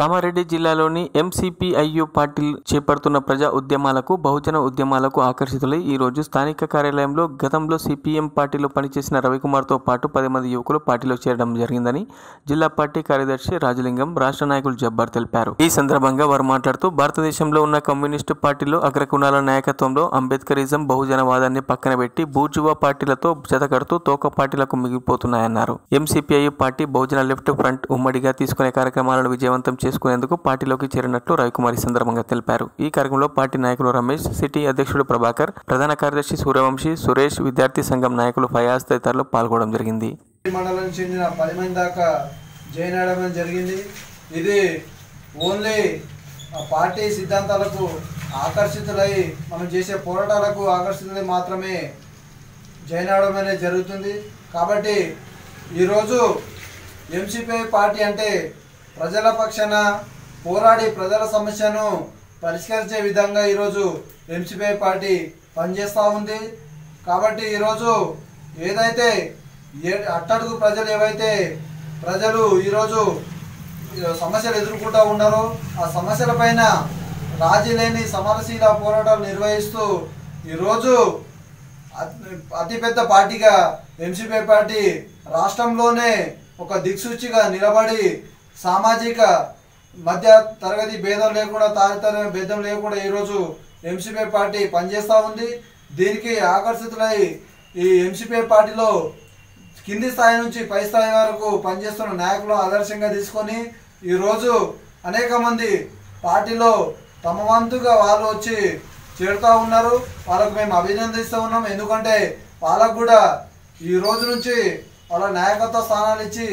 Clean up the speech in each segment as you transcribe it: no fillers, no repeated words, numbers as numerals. కామారెడ్డి జిల్లాలోని MCPIU పార్టీలు చేపడుతున్న ప్రజా ఉద్యమాలకు బహుజన ఉద్యమాలకు ఆకర్షితులై ఈ రోజు స్థానిక కార్యాలయంలో గతంలో CPM పార్టీలో పనిచేసిన రవికుమార్ తో పాటు 10 మంది యువకులు పార్టీలో చేరడం జరిగిందని జిల్లా పార్టీ కార్యదర్శి రాజలింగం రాష్ట్ర నాయకులు జబ్బర్ తెలిపారు. ఈ సందర్భంగా వారు మాట్లాడుతూ భారతదేశంలో ఉన్న కమ్యూనిస్టు పార్టీలో అగ్రకుణాల నాయకత్వంలో అంబేద్కరిజం బహుజనవాదాన్ని పక్కన పెట్టి బూర్జువా పార్టీలతో జతకడుతూ తోక పార్టీలకు మిగిలిపోతున్నాయన్నారు. MCPIU party Bahujan left front ఉమ్మడిగా తీసుకునే కార్యక్రమాలను విజయవంతం చేసుకునేందుకు పార్టీలోకి చేరినట్లు రవి కుమారి సందర్భంగా తెలిపారు. ఈ కార్యక్రమంలో పార్టీ నాయకులు రమేష్, సిటీ అధ్యక్షుడు ప్రభాకర్, ప్రధాన కార్యదర్శి సూర్యవంశీ, సురేష్, విద్యార్థి సంఘం నాయకులు ఫయాజ్ తదితరులు పాల్గొనడం జరిగింది. మండలం చెందిన 10 మంది దాకా జాయిన్ అవ్వడం జరిగింది. ఇది ఓన్లీ పార్టీ సిద్ధాంతాలకు ఆకర్షితులై మనం చేసే పోరాటాలకు ఆకర్షితులై మాత్రమే జాయిన్ అవ్వడం అనేది జరుగుతుంది. కాబట్టి ఈరోజు MCPIU పార్టీ అంటే ప్రజల పక్షాన పోరాడి ప్రజల సమస్యను పరిష్కరించే విధంగా ఈరోజు MCPIU పార్టీ పనిచేస్తూ ఉంది. కాబట్టి ఈరోజు ఏదైతే అట్టడుగు ప్రజలు ఏవైతే ప్రజలు ఈరోజు సమస్యలు ఎదుర్కొంటూ ఉన్నారో ఆ సమస్యలపైన రాజీ లేని సమరశీల పోరాటాలు నిర్వహిస్తూ ఈరోజు అతిపెద్ద పార్టీగా MCPIU పార్టీ రాష్ట్రంలోనే ఒక దిక్సూచిగా నిలబడి సామాజిక మధ్య తరగతి భేదం లేకుండా తారతమ్య భేదం లేకుండా ఈరోజు MCPIU పార్టీ పనిచేస్తూ ఉంది. దీనికి ఆకర్షితులై ఈ MCPIU పార్టీలో కింది స్థాయి నుంచి పై స్థాయి వరకు పనిచేస్తున్న నాయకులు ఆదర్శంగా తీసుకొని ఈరోజు అనేక మంది పార్టీలో తమ వంతుగా వాళ్ళు వచ్చి చేరుతూ ఉన్నారు. వాళ్ళకు మేము అభినందిస్తూ ఉన్నాం. ఎందుకంటే వాళ్ళకు కూడా ఈ రోజు నుంచి వాళ్ళ నాయకత్వ స్థానాలు ఇచ్చి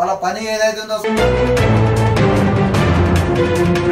వాళ్ళ పని ఏదైతే ఉందో